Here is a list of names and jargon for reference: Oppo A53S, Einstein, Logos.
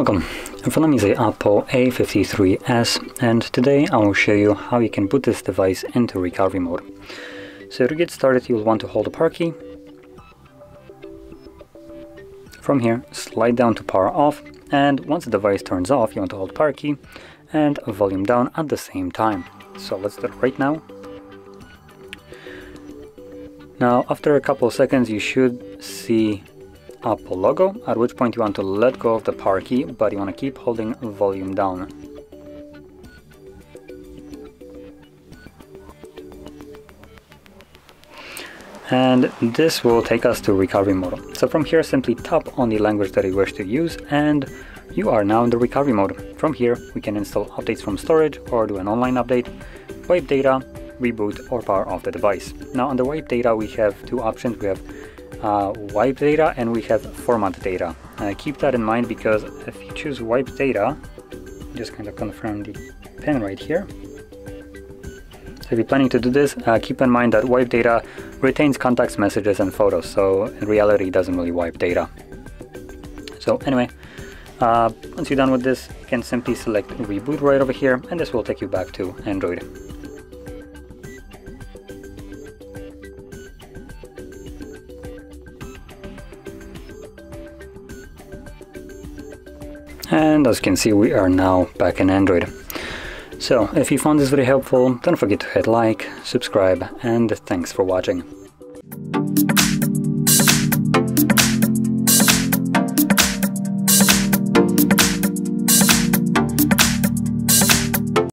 Welcome! In front of me is the Oppo A53S, and today I will show you how you can put this device into recovery mode. So to get started, you will want to hold the power key. From here, slide down to power off, and once the device turns off, you want to hold power key and volume down at the same time. So let's do it right now. Now, after a couple of seconds, you should see Oppo logo, at which point you want to let go of the power key, but you want to keep holding volume down. And this will take us to recovery mode. So from here, simply tap on the language that you wish to use and you are now in the recovery mode. From here, we can install updates from storage or do an online update, wipe data, reboot, or power off the device. Now on the wipe data, we have two options. We have wipe data and we have format data. Keep that in mind, because if you choose wipe data, just kind of confirm the pin right here. So if you're planning to do this, keep in mind that wipe data retains contacts, messages, and photos, so in reality it doesn't really wipe data. So anyway, once you're done with this, you can simply select reboot right over here, and this will take you back to Android. And as you can see, we are now back in Android. So if you found this video helpful, don't forget to hit like, subscribe, and thanks for watching.